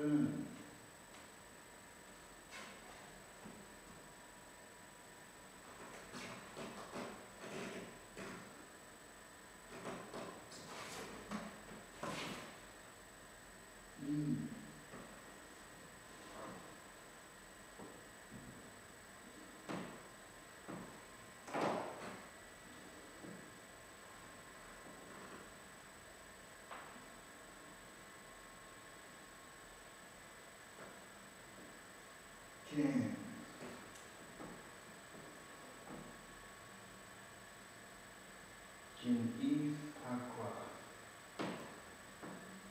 King. King Eve Aqua.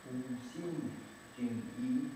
King Sin, King Eve.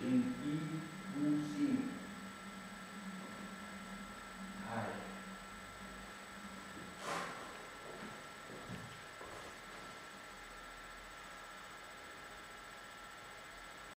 King E.